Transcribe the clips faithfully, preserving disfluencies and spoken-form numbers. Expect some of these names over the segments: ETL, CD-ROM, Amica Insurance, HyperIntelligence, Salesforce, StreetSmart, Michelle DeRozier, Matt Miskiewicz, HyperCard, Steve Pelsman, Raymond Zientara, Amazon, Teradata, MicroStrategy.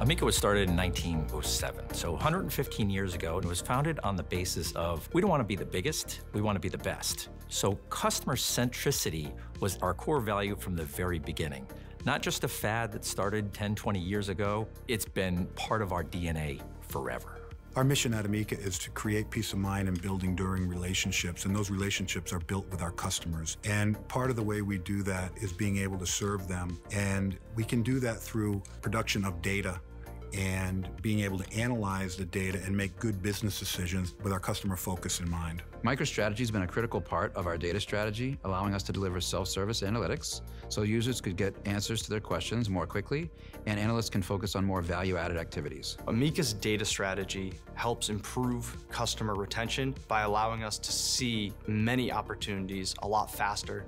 Amica was started in nineteen oh seven, so one hundred fifteen years ago, and was founded on the basis of, we don't want to be the biggest, we want to be the best. So customer centricity was our core value from the very beginning. Not just a fad that started ten, twenty years ago, it's been part of our D N A forever. Our mission at Amica is to create peace of mind and building enduring relationships, and those relationships are built with our customers. And part of the way we do that is being able to serve them, and we can do that through production of data and being able to analyze the data and make good business decisions with our customer focus in mind. MicroStrategy has been a critical part of our data strategy, allowing us to deliver self-service analytics so users could get answers to their questions more quickly and analysts can focus on more value-added activities. Amica's data strategy helps improve customer retention by allowing us to see many opportunities a lot faster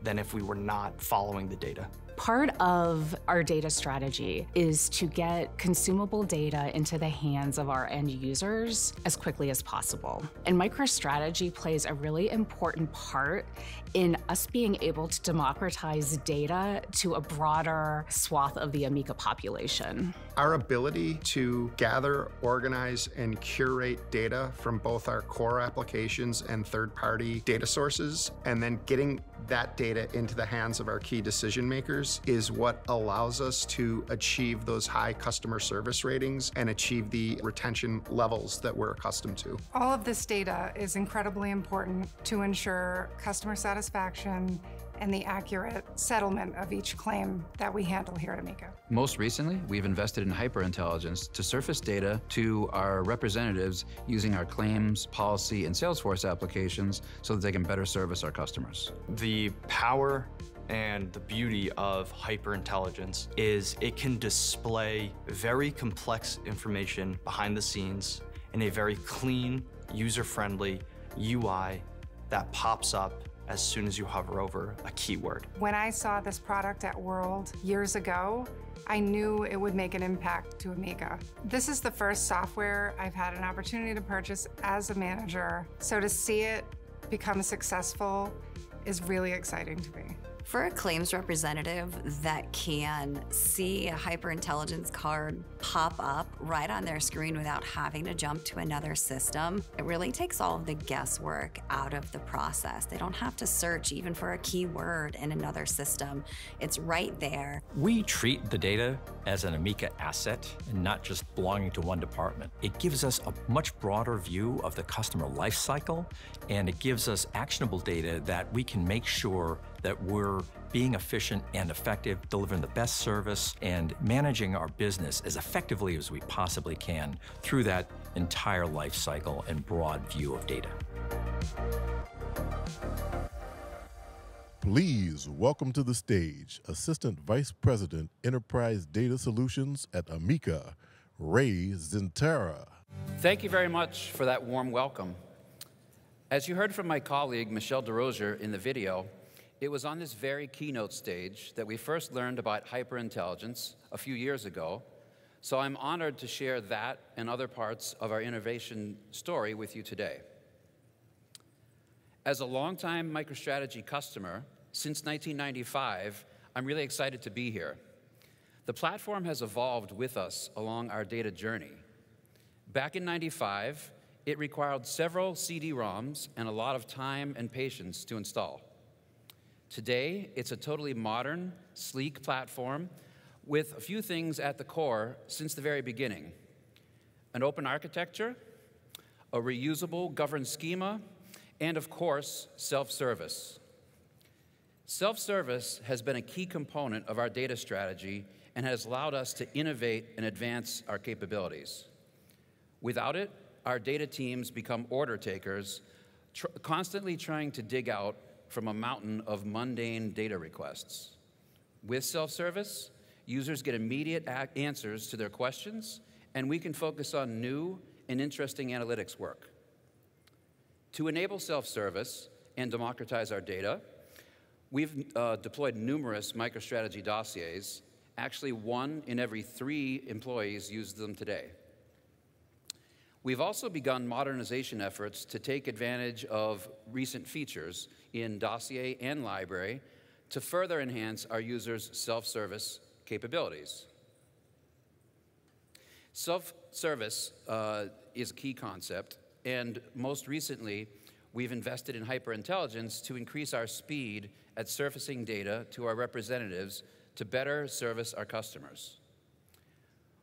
than if we were not following the data. Part of our data strategy is to get consumable data into the hands of our end users as quickly as possible. And MicroStrategy plays a really important part in us being able to democratize data to a broader swath of the Amica population. Our ability to gather, organize, and curate data from both our core applications and third-party data sources, and then getting that data into the hands of our key decision makers, is what allows us to achieve those high customer service ratings and achieve the retention levels that we're accustomed to. All of this data is incredibly important to ensure customer satisfaction and the accurate settlement of each claim that we handle here at Amica. Most recently, we've invested in HyperIntelligence to surface data to our representatives using our claims, policy, and Salesforce applications so that they can better service our customers. The power and the beauty of HyperIntelligence is it can display very complex information behind the scenes in a very clean, user-friendly U I that pops up as soon as you hover over a keyword. When I saw this product at World years ago, I knew it would make an impact to Amica. This is the first software I've had an opportunity to purchase as a manager, so to see it become successful is really exciting to me. For a claims representative that can see a HyperIntelligence card pop up right on their screen without having to jump to another system, it really takes all of the guesswork out of the process. They don't have to search even for a keyword in another system. It's right there. We treat the data as an Amica asset and not just belonging to one department. It gives us a much broader view of the customer lifecycle, and it gives us actionable data that we can make sure that we're being efficient and effective, delivering the best service, and managing our business as effectively as we possibly can through that entire life cycle and broad view of data. Please welcome to the stage Assistant Vice President, Enterprise Data Solutions at Amica, Ray Zientara. Thank you very much for that warm welcome. As you heard from my colleague, Michelle DeRozier, in the video, it was on this very keynote stage that we first learned about HyperIntelligence a few years ago, so I'm honored to share that and other parts of our innovation story with you today. As a longtime MicroStrategy customer, since nineteen ninety-five, I'm really excited to be here. The platform has evolved with us along our data journey. Back in ninety-five, it required several C D ROMs and a lot of time and patience to install. Today, it's a totally modern, sleek platform with a few things at the core since the very beginning. An open architecture, a reusable governed schema, and of course, self-service. Self-service has been a key component of our data strategy and has allowed us to innovate and advance our capabilities. Without it, our data teams become order takers, tr- constantly trying to dig out from a mountain of mundane data requests. With self-service, users get immediate answers to their questions, and we can focus on new and interesting analytics work. To enable self-service and democratize our data, we've uh, deployed numerous MicroStrategy dossiers. Actually, one in every three employees uses them today. We've also begun modernization efforts to take advantage of recent features in dossier and library to further enhance our users' self-service capabilities. Self-service uh, is a key concept, and most recently, we've invested in HyperIntelligence to increase our speed at surfacing data to our representatives to better service our customers.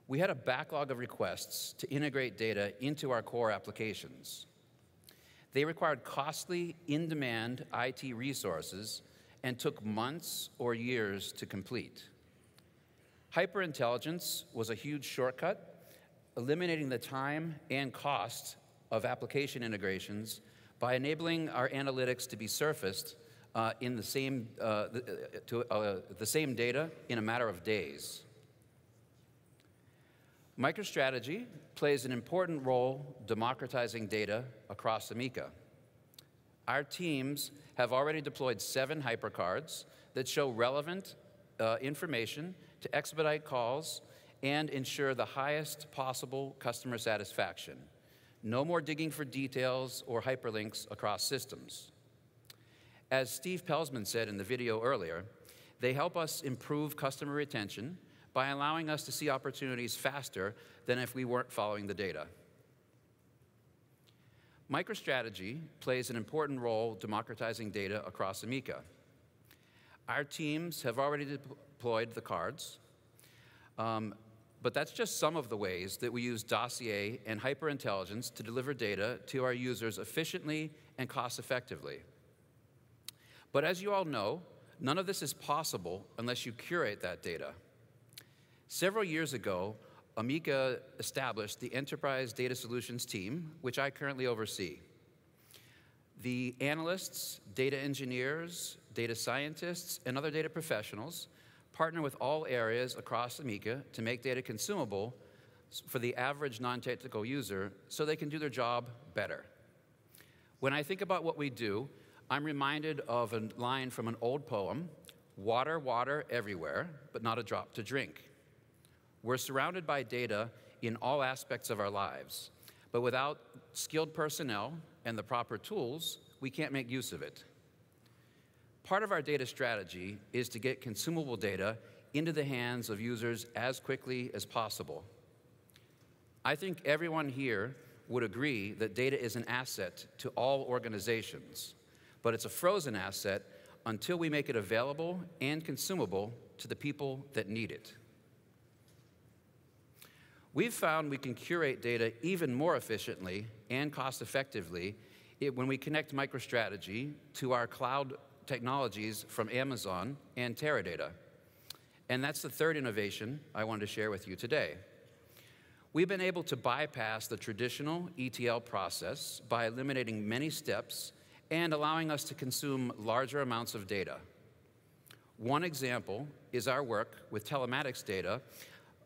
We had a backlog of requests to integrate data into our core applications. They required costly, in-demand I T resources and took months or years to complete. HyperIntelligence was a huge shortcut, eliminating the time and cost of application integrations by enabling our analytics to be surfaced uh, in the same, uh, the, to, uh, the same data in a matter of days. MicroStrategy plays an important role democratizing data across Amica. Our teams have already deployed seven HyperCards that show relevant uh, information to expedite calls and ensure the highest possible customer satisfaction. No more digging for details or hyperlinks across systems. As Steve Pelsman said in the video earlier, they help us improve customer retention by allowing us to see opportunities faster than if we weren't following the data. MicroStrategy plays an important role democratizing data across Amica. Our teams have already deployed the cards. Um, But that's just some of the ways that we use Dossier and HyperIntelligence to deliver data to our users efficiently and cost-effectively. But as you all know, none of this is possible unless you curate that data. Several years ago, Amica established the Enterprise Data Solutions team, which I currently oversee. The analysts, data engineers, data scientists, and other data professionals partner with all areas across Amica to make data consumable for the average non-technical user so they can do their job better. When I think about what we do, I'm reminded of a line from an old poem, "Water, water everywhere, but not a drop to drink." We're surrounded by data in all aspects of our lives, but without skilled personnel and the proper tools, we can't make use of it. Part of our data strategy is to get consumable data into the hands of users as quickly as possible. I think everyone here would agree that data is an asset to all organizations, but it's a frozen asset until we make it available and consumable to the people that need it. We've found we can curate data even more efficiently and cost-effectively when we connect MicroStrategy to our cloud technologies from Amazon and Teradata. And that's the third innovation I wanted to share with you today. We've been able to bypass the traditional E T L process by eliminating many steps and allowing us to consume larger amounts of data. One example is our work with telematics data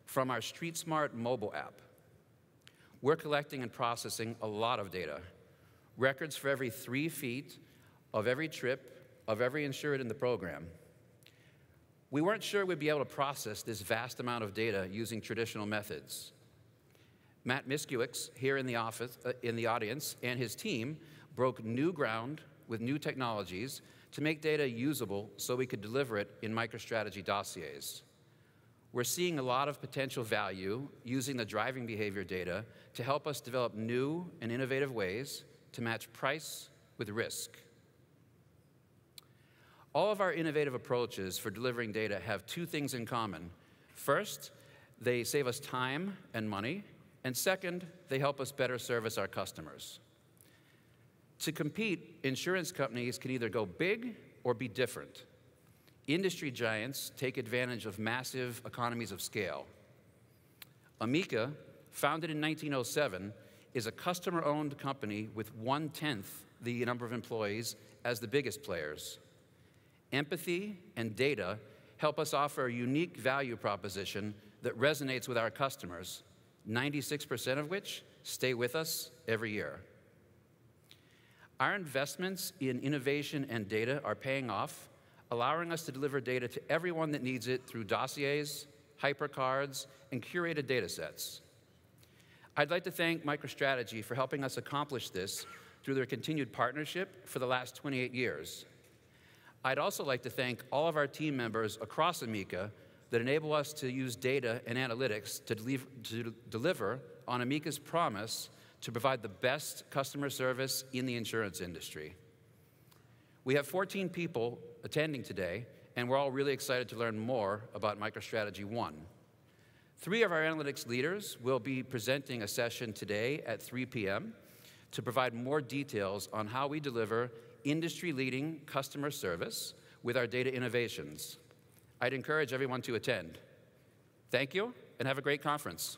from our StreetSmart mobile app. We're collecting and processing a lot of data. Records for every three feet of every trip of every insured in the program. We weren't sure we'd be able to process this vast amount of data using traditional methods. Matt Miskiewicz, here in the, office, uh, in the audience, and his team broke new ground with new technologies to make data usable so we could deliver it in MicroStrategy dossiers. We're seeing a lot of potential value using the driving behavior data to help us develop new and innovative ways to match price with risk. All of our innovative approaches for delivering data have two things in common. First, they save us time and money, and second, they help us better service our customers. To compete, insurance companies can either go big or be different. Industry giants take advantage of massive economies of scale. Amica, founded in nineteen oh seven, is a customer-owned company with one-tenth the number of employees as the biggest players. Empathy and data help us offer a unique value proposition that resonates with our customers, ninety-six percent of which stay with us every year. Our investments in innovation and data are paying off, allowing us to deliver data to everyone that needs it through dossiers, HyperCards, and curated data sets. I'd like to thank MicroStrategy for helping us accomplish this through their continued partnership for the last twenty-eight years. I'd also like to thank all of our team members across Amica that enable us to use data and analytics to, deliver, to deliver on Amica's promise to provide the best customer service in the insurance industry. We have fourteen people attending today, and we're all really excited to learn more about MicroStrategy ONE. Three of our analytics leaders will be presenting a session today at three p m to provide more details on how we deliver industry-leading customer service with our data innovations. I'd encourage everyone to attend. Thank you, and have a great conference.